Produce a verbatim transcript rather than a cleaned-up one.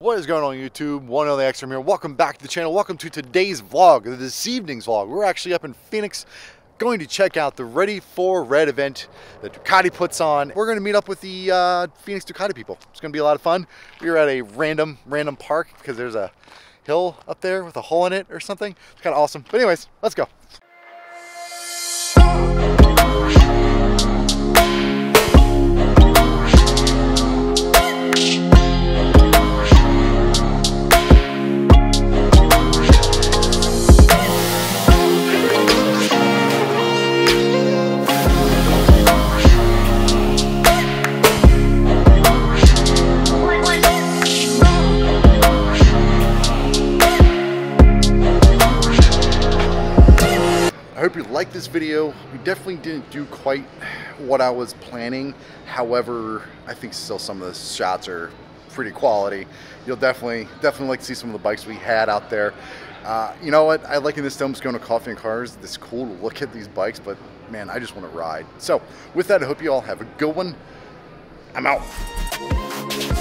What is going on YouTube? one A X RAM here. Welcome back to the channel. Welcome to today's vlog, this evening's vlog. We're actually up in Phoenix going to check out the Ready for Red event that Ducati puts on. We're going to meet up with the uh, Phoenix Ducati people. It's going to be a lot of fun. We were at a random, random park because there's a hill up there with a hole in it or something. It's kind of awesome. But anyways, let's go. I hope you like this video. We definitely didn't do quite what I was planning. However, I think still some of the shots are pretty quality. You'll definitely, definitely like to see some of the bikes we had out there. Uh, you know what? I like in this film just going to Coffee and Cars. It's cool to look at these bikes, but man, I just want to ride. So with that, I hope you all have a good one. I'm out.